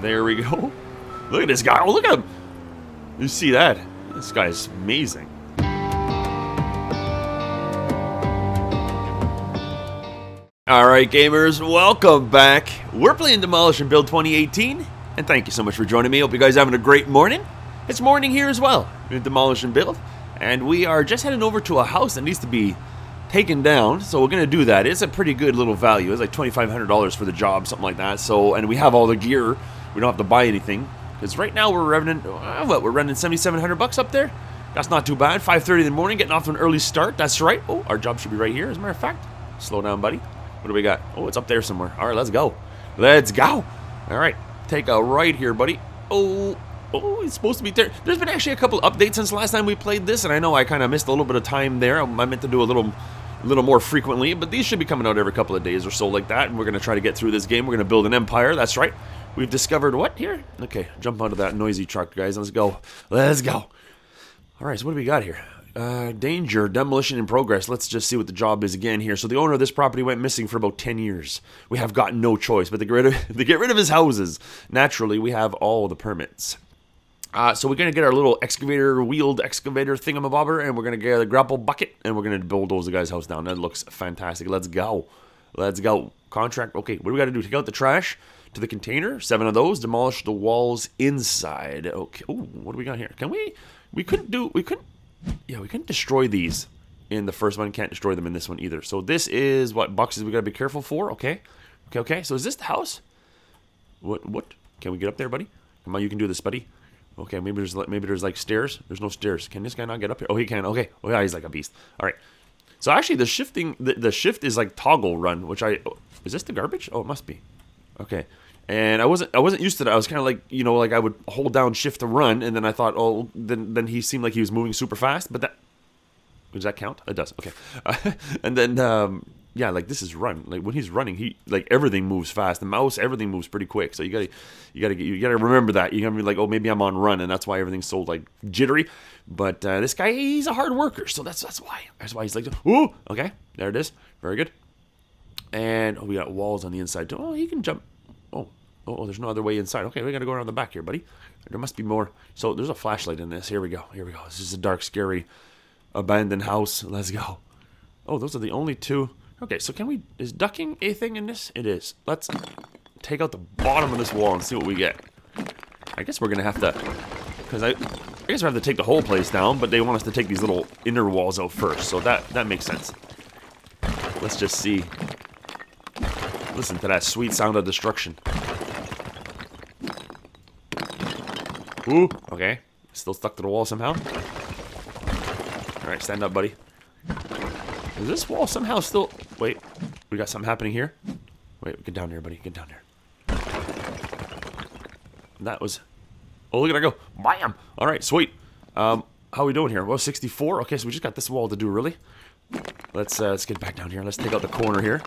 There we go. Look at this guy. Oh, look at him. You see that? This guy is amazing. Alright gamers, welcome back. We're playing Demolish and Build 2018, and thank you so much for joining me. Hope you guys are having a great morning. It's morning here as well in Demolish and Build, and we are just heading over to a house that needs to be taken down, so we're going to do that. It's a pretty good little value. It's like $2,500 for the job, something like that. So, and we have all the gear. We don't have to buy anything, because right now we're running, what, we're running 7,700 bucks up there. That's not too bad. 5:30 in the morning, getting off to an early start. That's right. Oh, our job should be right here, as a matter of fact. Slow down, buddy. What do we got? Oh, it's up there somewhere. All right, let's go. Let's go. All right, take a right here, buddy. Oh, oh, it's supposed to be there. There's been actually a couple updates since last time we played this, and I know I kind of missed a little bit of time there. I meant to do a little more frequently, but these should be coming out every couple of days or so like that, and we're going to try to get through this game. We're going to build an empire. That's right. We've discovered what here? Okay, jump onto that noisy truck, guys. Let's go. Let's go. All right, so what do we got here? Danger, demolition in progress. Let's just see what the job is again here. So the owner of this property went missing for about 10 years. We have got no choice but to get rid of his houses. Naturally, we have all the permits. So we're going to get our little excavator, wheeled excavator thingamabobber, and we're going to get a grapple bucket, and we're going to bulldoze the guy's house down. That looks fantastic. Let's go. Let's go. Contract. Okay, what do we got to do? Take out the trash to the container. 7 of those. Demolish the walls inside. Okay. Ooh, what do we got here? Can we? We couldn't destroy these in the first one. Can't destroy them in this one either. So this is what boxes we got to be careful for. Okay. Okay, okay. So is this the house? What? Can we get up there, buddy? Come on, you can do this, buddy. Okay, maybe there's like stairs. There's no stairs. Can this guy not get up here? Oh, he can. Okay. Oh yeah, he's like a beast. All right. So actually the shifting, the shift is like toggle run, which is this the garbage? Oh, it must be. Okay. And I wasn't used to that. I was kind of like, you know, like I would hold down shift to run, and then I thought, oh, then he seemed like he was moving super fast. But that, does that count? It does. Okay. And then yeah, like this is run. Like when he's running, he like everything moves fast. The mouse, everything moves pretty quick. So you gotta remember that. You gotta be like, oh, maybe I'm on run, and that's why everything's so like jittery. But this guy, he's a hard worker, so that's why he's like, ooh, okay, there it is, very good. And oh, we got walls on the inside too. Oh, he can jump. Oh, there's no other way inside. Okay, we gotta go around the back here, buddy. There must be more. So there's a flashlight in this. Here we go. Here we go. This is a dark, scary, abandoned house. Let's go. Oh, those are the only two. Okay, so can we... Is ducking a thing in this? It is. Let's take out the bottom of this wall and see what we get. I guess we're gonna have to... Because I guess we have to take the whole place down, but they want us to take these little inner walls out first. So that makes sense. Let's just see. Listen to that sweet sound of destruction. Ooh, okay. Still stuck to the wall somehow. Alright, stand up, buddy. Is this wall somehow still... Wait, we got something happening here? Wait, get down here, buddy. Get down here. That was... Oh, look at her go. Bam! Alright, sweet. How are we doing here? Well, 64? Okay, so we just got this wall to do, really. Let's get back down here. Let's take out the corner here.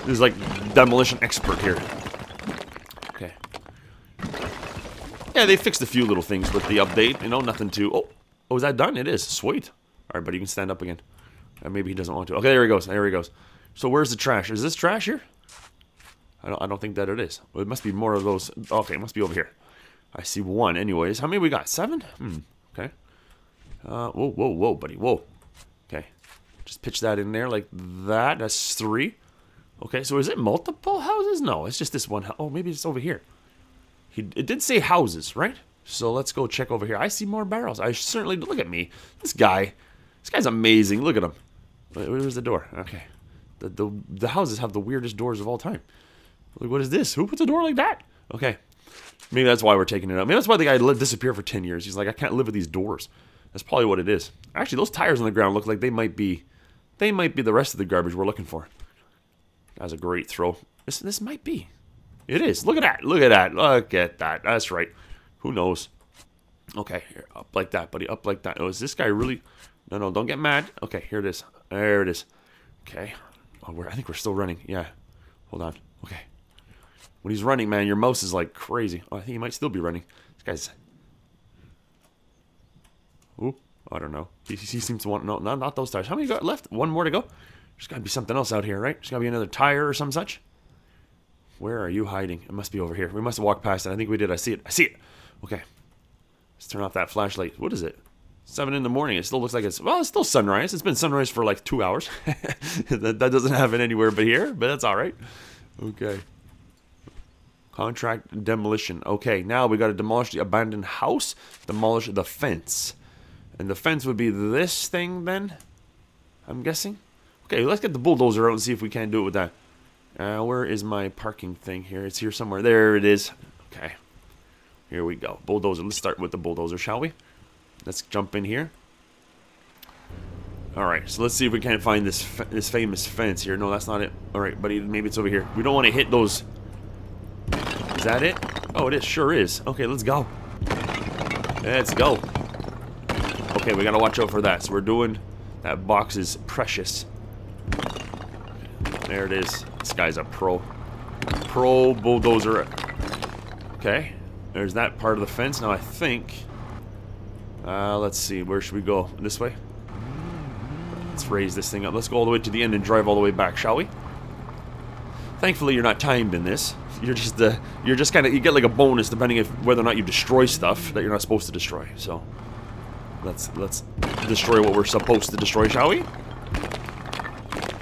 This is like demolition expert here. Okay. Yeah, they fixed a few little things with the update, you know, nothing too... Oh, is that done? It is. Sweet. Alright, buddy, you can stand up again. Maybe he doesn't want to. Okay, there he goes, there he goes. So where's the trash? Is this trash here? I don't think that it is. Well, it must be more of those... Okay, it must be over here. I see one, anyways. How many we got? 7? Okay. Whoa, whoa, whoa, buddy, whoa. Okay. Just pitch that in there like that. That's 3. Okay, so is it multiple houses? No, it's just this one house. Oh, maybe it's over here. It did say houses, right? So let's go check over here. I see more barrels. I certainly... Look at me. This guy's amazing. Look at him. Where's the door? Okay. The houses have the weirdest doors of all time. Like, what is this? Who puts a door like that? Okay. Maybe that's why we're taking it out. Maybe that's why the guy disappeared for 10 years. He's like, I can't live with these doors. That's probably what it is. Actually, those tires on the ground look like they might be the rest of the garbage we're looking for. That was a great throw. This might be... It is. Look at that. Look at that. Look at that. That's right. Who knows? Okay. Here, up like that, buddy. Up like that. Oh, is this guy really... No, don't get mad. Okay, here it is. There it is. Okay. Oh, I think we're still running. Yeah. Hold on. Okay. When he's running, man, your mouse is like crazy. Oh, I think he might still be running. This guy's... Ooh. I don't know. He seems to want... No, not those tires. How many got left? One more to go? There's got to be something else out here, right? There's got to be another tire or some such. Where are you hiding? It must be over here. We must have walked past it. I think we did. I see it. I see it. Okay. Let's turn off that flashlight. What is it? 7 in the morning. It still looks like it's... Well, it's still sunrise. It's been sunrise for like 2 hours. That doesn't happen anywhere but here, but that's all right. Okay. Contract demolition. Okay, now we got to demolish the abandoned house. Demolish the fence. And the fence would be this thing then? I'm guessing. Okay, let's get the bulldozer out and see if we can't do it with that. Where is my parking thing here? It's here somewhere. There it is. Okay. Here we go. Bulldozer. Let's start with the bulldozer, shall we? Let's jump in here. Alright, so let's see if we can't find this famous fence here. No, that's not it. Alright, buddy, maybe it's over here. We don't want to hit those. Is that it? Oh, it is. Sure is. Okay, let's go. Let's go. Okay, we gotta watch out for that. So we're doing... That box is precious. There it is. This guy's a pro. Pro bulldozer. Okay. There's that part of the fence. Now I think... let's see. Where should we go? This way? Let's raise this thing up. Let's go all the way to the end and drive all the way back, shall we? Thankfully, you're not timed in this. You're just kind of... You get like a bonus depending if whether or not you destroy stuff that you're not supposed to destroy. So... Let's destroy what we're supposed to destroy, shall we?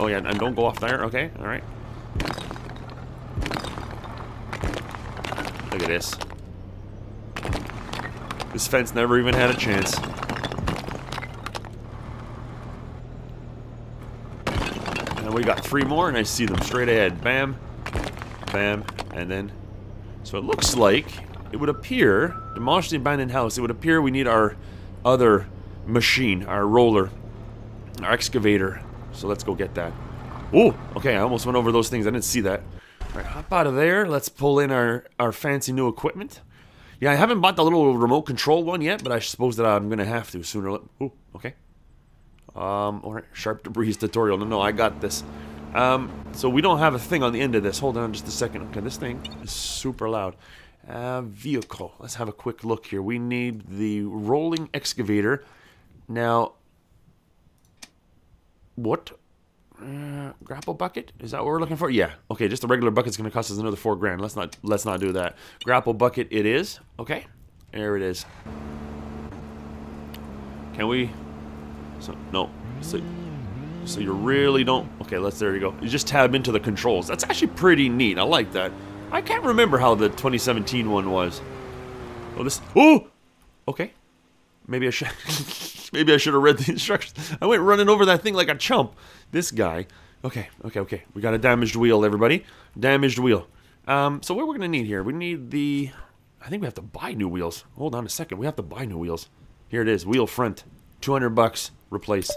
Oh yeah, and don't go off there. Okay, all right. Look at this. This fence never even had a chance. And we got 3 more, and I see them straight ahead. Bam, bam, and then. So it looks like it would appear demolish the abandoned house. It would appear we need our other machine, our roller, our excavator. So let's go get that. Oh, okay, I almost went over those things. I didn't see that. All right, hop out of there. Let's pull in our fancy new equipment. Yeah, I haven't bought the little remote control one yet, but I suppose that I'm going to have to sooner or later. Oh, okay. All right, sharp debris tutorial. No, I got this. So we don't have a thing on the end of this. Hold on just a second. Okay, this thing is super loud. Vehicle. Let's have a quick look here. We need the rolling excavator. Now, what? Grapple bucket? Is that what we're looking for? Yeah. Okay, just the regular bucket's going to cost us another $4,000. Let's not do that. Grapple bucket it is. Okay. There it is. Can we? So, no. So you really don't. Okay, let's, there you go. You just tab into the controls. That's actually pretty neat. I like that. I can't remember how the 2017 one was. Oh, this. Oh, okay. Maybe I should. Maybe I should have read the instructions. I went running over that thing like a chump. This guy. Okay, okay, okay. We got a damaged wheel, everybody. Damaged wheel. So what we're gonna need here? We need the. I think we have to buy new wheels. Hold on a second. We have to buy new wheels. Here it is. Wheel front. $200. Replace.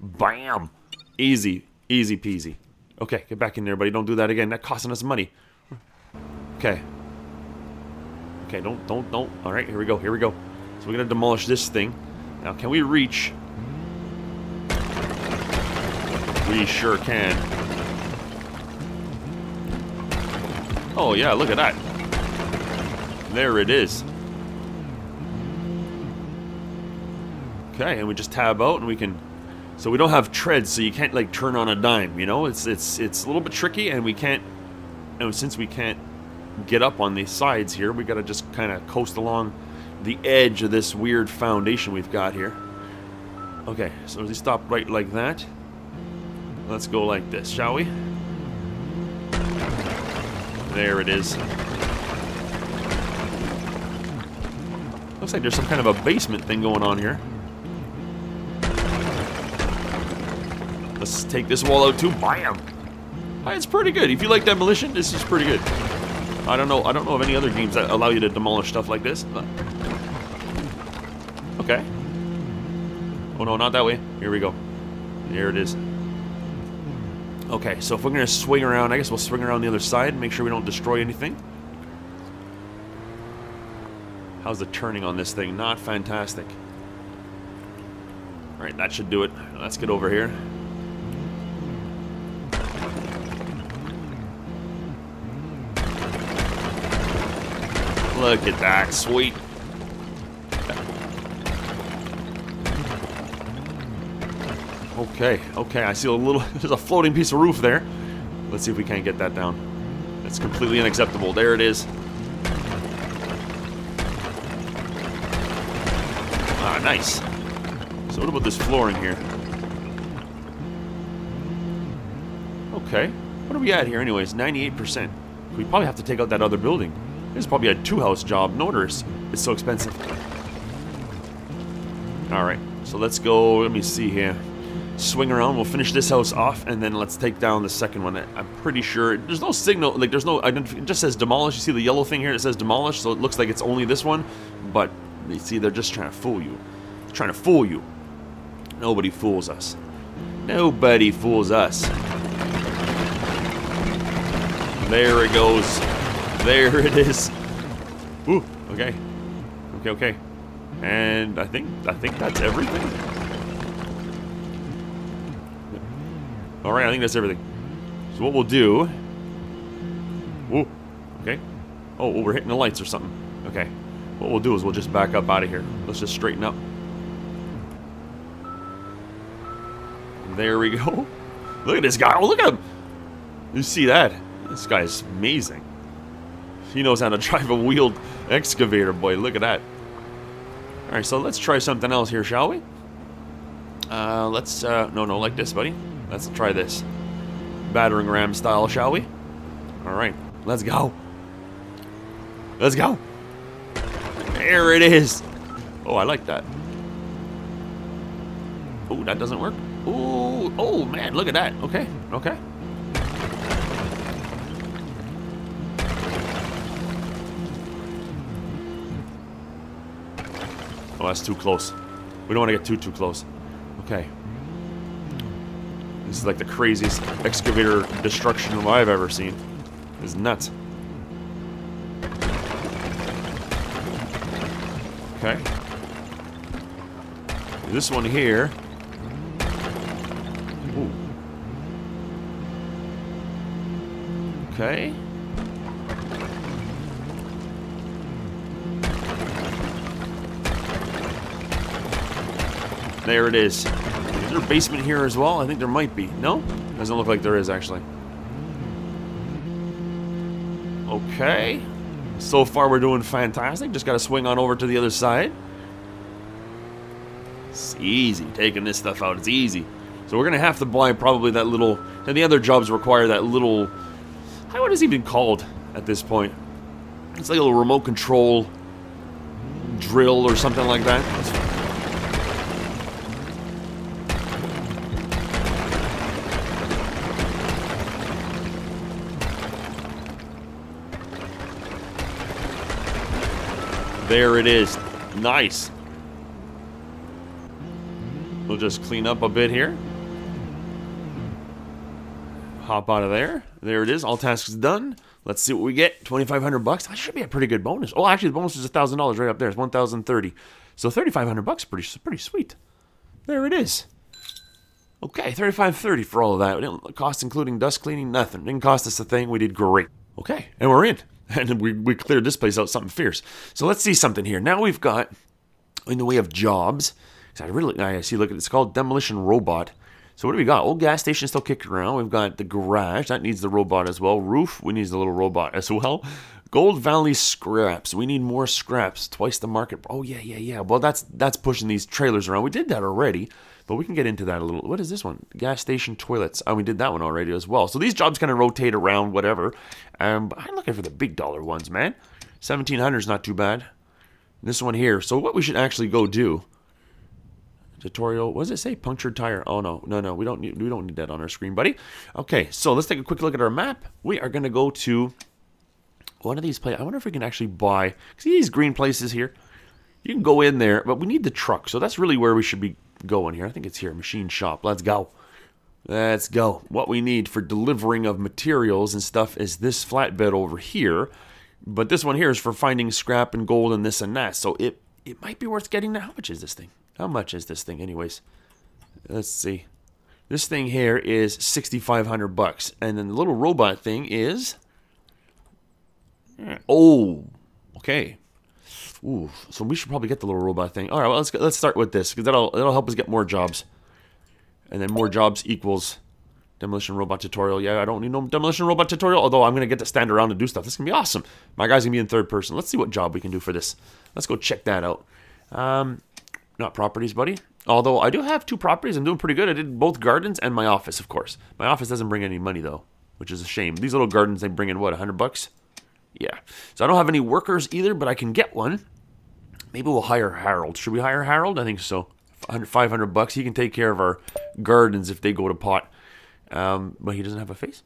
Bam. Easy, easy peasy. Okay, get back in there, buddy. Don't do that again. That's costing us money. Okay. Okay, don't. All right, here we go, here we go. So we're gonna demolish this thing. Now, can we reach? We sure can. Oh yeah, look at that. There it is. Okay, and we just tab out and we can. So we don't have treads, so you can't like turn on a dime. You know, it's a little bit tricky, and we can't. And since we can't get up on the sides here, we gotta just kind of coast along the edge of this weird foundation we've got here. Okay, so we stop right like that. Let's go like this, shall we? There it is. Looks like there's some kind of a basement thing going on here. Let's take this wall out too. Bam! It's pretty good. If you like demolition, this is pretty good. I don't know of any other games that allow you to demolish stuff like this. Okay. Oh no, not that way. Here we go. There it is. Okay, so if we're gonna swing around, I guess we'll swing around the other side and make sure we don't destroy anything. How's the turning on this thing? Not fantastic. Alright, that should do it. Let's get over here. Look at that, sweet. Okay, okay, I see a little, there's a floating piece of roof there. Let's see if we can't get that down. That's completely unacceptable. There it is. Ah, nice. So what about this floor in here? Okay. What are we at here anyways? 98%. We probably have to take out that other building. This is probably a two-house job. Notice it's so expensive. Alright, so let's go, let me see here. Swing around, we'll finish this house off, and then let's take down the second one. I'm pretty sure, there's no signal, like there's no identification, it just says demolish. You see the yellow thing here, it says demolish, so it looks like it's only this one, but you see they're just trying to fool you. They're trying to fool you. Nobody fools us. Nobody fools us. There it goes. There it is. Ooh, okay. Okay, okay. And I think that's everything. All right, I think that's everything. So what we'll do? Ooh, okay. Oh, well, we're hitting the lights or something. Okay. What we'll do is we'll just back up out of here. Let's just straighten up. There we go. Look at this guy. Oh, look at him. You see that? This guy is amazing. He knows how to drive a wheeled excavator, boy. Look at that. Alright, so let's try something else here, shall we? Let's, no, like this, buddy. Let's try this. Battering ram style, shall we? Alright, let's go. Let's go. There it is. Oh, I like that. Oh, that doesn't work. Oh, oh, man, look at that. Okay, okay. Oh, that's too close. We don't want to get too close. Okay. This is like the craziest excavator destruction I've ever seen. It's nuts. Okay. This one here. Ooh. Okay. There it is. Is there a basement here as well? I think there might be. No? Doesn't look like there is, actually. Okay. So far, we're doing fantastic. Just got to swing on over to the other side. It's easy. Taking this stuff out, it's easy. So we're going to have to buy probably that little... And the other jobs require that little... What is it even called at this point? It's like a little remote control drill or something like that. That's... There it is. Nice. We'll just clean up a bit here. Hop out of there. There it is. All tasks done. Let's see what we get. 2,500 bucks. That should be a pretty good bonus. Oh, actually, the bonus is $1,000 right up there. It's 1,030. So 3,500 bucks, pretty sweet. There it is. Okay, 3,530 for all of that. It didn't cost including dust cleaning, nothing. Didn't cost us a thing. We did great. Okay, and we're in. And we cleared this place out something fierce. So let's see something here. Now we've got, in the way of jobs, I see, look, it's called Demolition Robot. So what do we got? Old gas station still kicking around. We've got the garage. That needs the robot as well. Roof, we need the little robot as well. Gold Valley Scraps. We need more scraps. Twice the market. Oh, yeah, yeah, yeah. Well, that's pushing these trailers around. We did that already, but we can get into that a little. What is this one? Gas station toilets. Oh, we did that one already as well. So these jobs kind of rotate around, whatever. But I'm looking for the big dollar ones, man. 1,700 is not too bad. This one here. So what we should actually go do. Tutorial. What does it say? Punctured tire. Oh, no. No, no. We don't need that on our screen, buddy. Okay. So let's take a quick look at our map. We are going to go to... one of these places. I wonder if we can actually buy... See these green places here? You can go in there, but we need the truck. So that's really where we should be going here. I think it's here. Machine shop. Let's go. Let's go. What we need for delivering of materials and stuff is this flatbed over here. But this one here is for finding scrap and gold and this and that. So it might be worth getting that. How much is this thing? How much is this thing anyways? Let's see. This thing here is 6,500 bucks. And then the little robot thing is... oh, okay. Ooh, so we should probably get the little robot thing. All right, well, let's start with this because that'll help us get more jobs, and then more jobs equals Demolition robot tutorial. Yeah, I don't need no demolition robot tutorial, although I'm going to get to stand around and do stuff. This can be awesome. My guy's going to be in third person. Let's see what job we can do for this. Let's go check that out. Not properties, buddy. Although I do have two properties. I'm doing pretty good. I did both gardens and my office, of course. My office doesn't bring any money, though, which is a shame. These little gardens, they bring in, what, 100 bucks? Yeah. So I don't have any workers either, but I can get one. Maybe we'll hire Harold. Should we hire Harold? I think so. 500 bucks. He can take care of our gardens if they go to pot. But he doesn't have a face?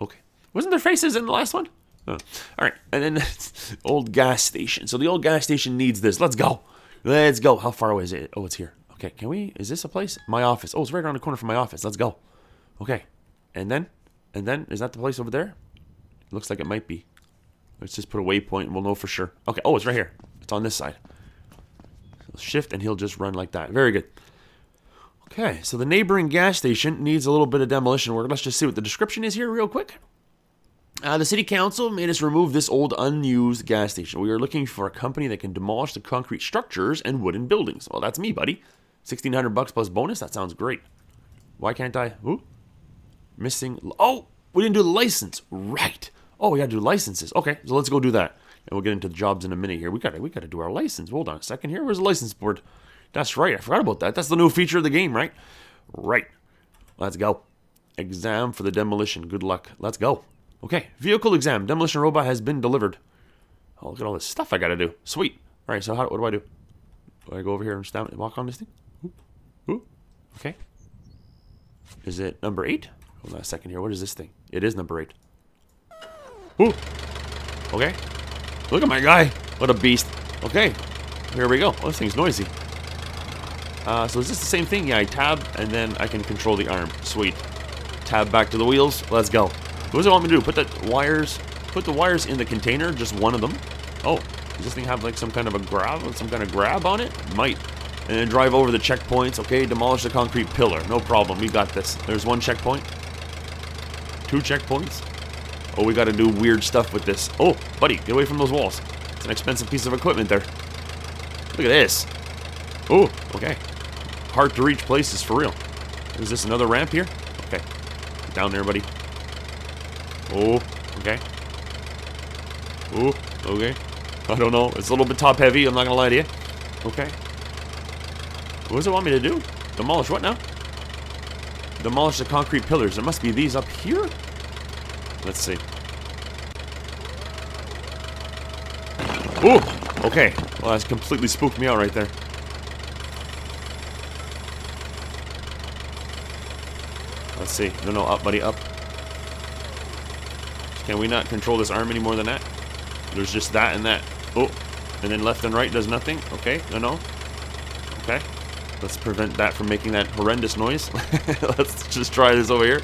Okay. Wasn't there faces in the last one? Oh. All right. And then old gas station. So the old gas station needs this. Let's go. Let's go. How far away is it? Oh, it's here. Okay. Can we? Is this a place? My office. Oh, it's right around the corner from my office. Let's go. Okay. And then? And then? Is that the place over there? It looks like it might be. Let's just put a waypoint and we'll know for sure. Okay. Oh, it's right here. It's on this side. So shift and he'll just run like that. Very good. Okay, so the neighboring gas station needs a little bit of demolition work. Let's just see what the description is here real quick. The city council made us remove this old unused gas station. We are looking for a company that can demolish the concrete structures and wooden buildings. Well, that's me, buddy. 1,600 bucks plus bonus? That sounds great. Why can't I? Ooh. Missing. Oh, we didn't do the license. Right. Oh, we got to do licenses. Okay, so let's go do that. And we'll get into the jobs in a minute here. We got to do our license. Hold on a second here. Where's the license board? That's right. I forgot about that. That's the new feature of the game, right? Right. Let's go. Exam for the demolition. Good luck. Let's go. Okay. Vehicle exam. Demolition robot has been delivered. Oh, look at all this stuff I got to do. Sweet. All right. So what do I do? Do I go over here and stamp and walk on this thing? Oop. Oop. Okay. Is it number 8? Hold on a second here. What is this thing? It is number 8. Ooh. Okay. Look at my guy. What a beast. Okay. Here we go. Oh, this thing's noisy. So is this the same thing? Yeah, I tab, and then I can control the arm. Sweet. Tab back to the wheels. Let's go. What does it want me to do? Put the wires in the container, just one of them. Oh, does this thing have like some kind of grab on it? Might. And then drive over the checkpoints. Okay, demolish the concrete pillar. No problem. We got this. There's one checkpoint. 2 checkpoints. Oh, we got to do weird stuff with this. Oh, buddy, get away from those walls. It's an expensive piece of equipment there. Look at this. Oh, okay. Hard to reach places for real. Is this another ramp here? Okay. Get down there, buddy. Oh, okay. Oh, okay. I don't know. It's a little bit top heavy. I'm not going to lie to you. Okay. What does it want me to do? Demolish what now? Demolish the concrete pillars. There must be these up here? Let's see. Oh, okay. Well, that's completely spooked me out right there. Let's see. No, up, buddy, up. Can we not control this arm any more than that? There's just that and that. Oh, and then left and right does nothing. Okay, no. Okay. Let's prevent that from making that horrendous noise. Let's just try this over here.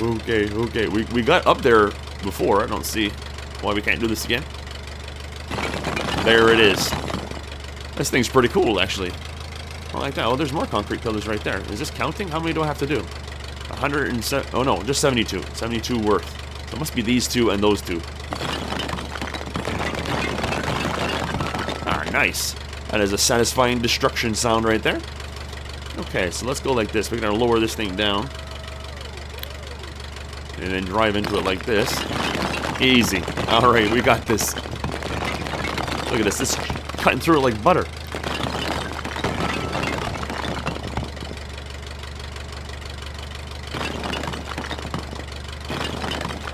Okay. We got up there before. I don't see why we can't do this again. There it is. This thing's pretty cool, actually. I like that. Oh, there's more concrete pillars right there. Is this counting? How many do I have to do? 107. Oh no, just 72. 72 worth. So it must be these two and those two. Alright, nice. That is a satisfying destruction sound right there. Okay, so let's go like this. We're gonna lower this thing down. And then drive into it like this. Easy. Alright, we got this. Look at this. This is cutting through it like butter.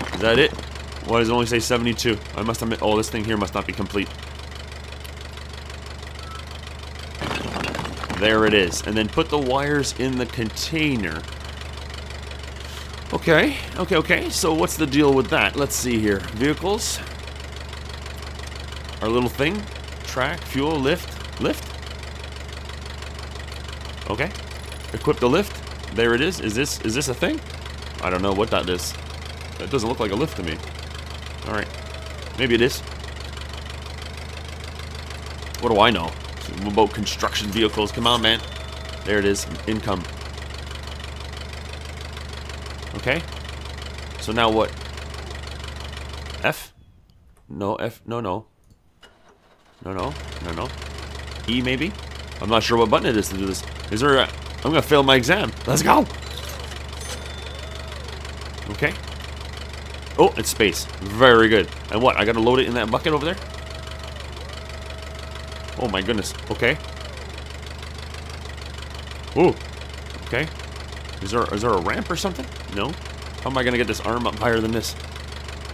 Is that it? Why does it only say 72? I must admit, oh, this thing here must not be complete. There it is. And then put the wires in the container. Okay. So what's the deal with that? Let's see here. Vehicles. Our little thing. Track, fuel, lift. Okay. Equip the lift. There it is. Is this a thing? I don't know what that is. It doesn't look like a lift to me. Alright. Maybe it is. What do I know? About construction vehicles. Come on, man. There it is. Income. Okay. So now what? F? No, F. No. No. E, maybe? I'm not sure what button it is to do this. I'm going to fail my exam. Let's go! Okay. Oh, it's space. Very good. And what? I gotta load it in that bucket over there? Oh my goodness. Okay. Ooh. Okay. Is there a ramp or something? No. How am I gonna get this arm up higher than this?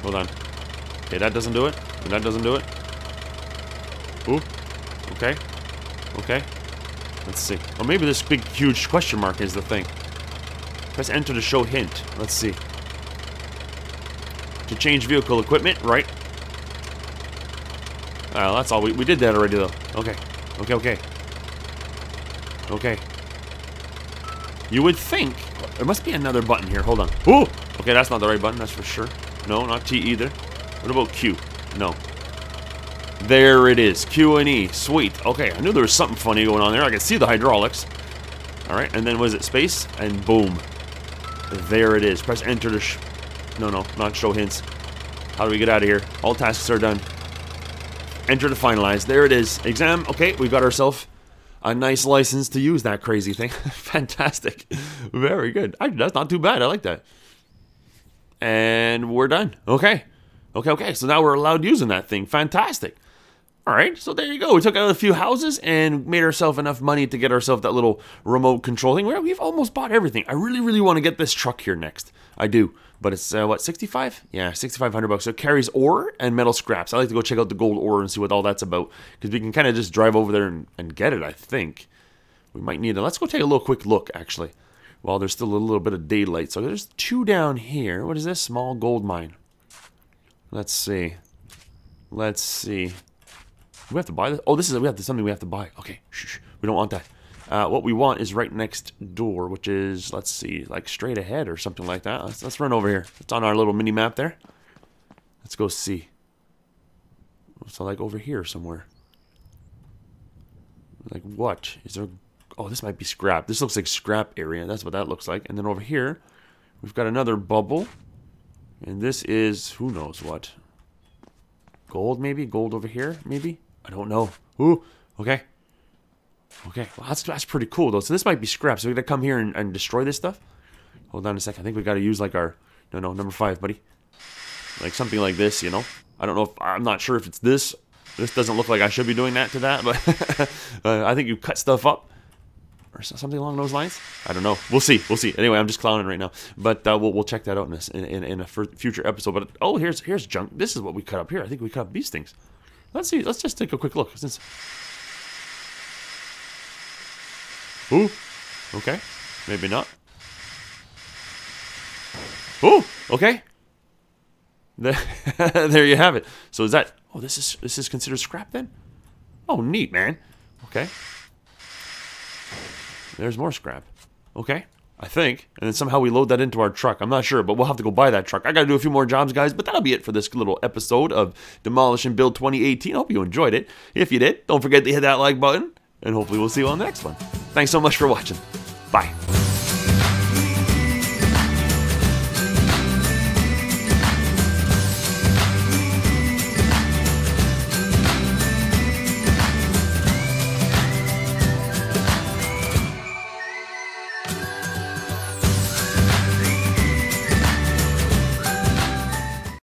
Hold on. Okay, that doesn't do it. And that doesn't do it. Ooh. Okay. Okay. Let's see. Or maybe this big, huge question mark is the thing. Press enter to show hint. Let's see. To change vehicle equipment, right? Oh, that's all. We did that already, though. Okay. Okay, okay. Okay. You would think... There must be another button here. Hold on. Ooh! Okay, that's not the right button. That's for sure. No, not T either. What about Q? No. There it is. Q and E. Sweet. Okay, I knew there was something funny going on there. I could see the hydraulics. Alright, and then was it space? And boom. There it is. Press enter to... No, not show hints. How do we get out of here? All tasks are done. Enter to finalize. There it is. Exam. Okay, we've got ourselves a nice license to use that crazy thing. Fantastic. Very good. That's not too bad. I like that. And we're done. Okay. Okay, okay. So now we're allowed using that thing. Fantastic. All right. So there you go. We took out a few houses and made ourselves enough money to get ourselves that little remote control thing. We've almost bought everything. I really, really want to get this truck here next. I do. But it's, what, 65? Yeah, 6,500 bucks. So it carries ore and metal scraps. I like to go check out the gold ore and see what all that's about. Because we can kind of just drive over there and get it, I think. We might need it. Let's go take a little quick look, actually. While there's still a little bit of daylight. So there's two down here. What is this? Small gold mine. Let's see. Let's see. Do we have to buy this? Oh, this is something we have to buy. Okay, shh, we don't want that. What we want is right next door, which is, let's see, like straight ahead or something like that. Let's run over here. It's on our little mini map there. Let's go see. So like over here somewhere. Like what? Is there, oh, this might be scrap. This looks like scrap area. That's what that looks like. And then over here, we've got another bubble. And this is, who knows what? Gold maybe? Gold over here maybe? I don't know. Ooh, okay. Okay, well, that's pretty cool, though. So this might be scrap, so we gotta come here and destroy this stuff? Hold on a second. I think we gotta use, like, our... No, number 5, buddy. Like, something like this, you know? I don't know if... I'm not sure if it's this. This doesn't look like I should be doing that to that, but... I think you cut stuff up. Or something along those lines? I don't know. We'll see. We'll see. Anyway, I'm just clowning right now. But we'll check that out in a future episode. But, oh, here's junk. This is what we cut up here. I think we cut up these things. Let's see. Let's just take a quick look. Since... Ooh, okay, maybe not. Ooh, okay. There you have it. So is that? Oh, this is considered scrap then? Oh, neat, man. Okay. There's more scrap. Okay, I think. And then somehow we load that into our truck. I'm not sure, but we'll have to go buy that truck. I gotta do a few more jobs, guys, but that'll be it for this little episode of Demolish and Build 2018. I hope you enjoyed it. If you did, don't forget to hit that like button, and hopefully we'll see you on the next one. Thanks so much for watching. Bye.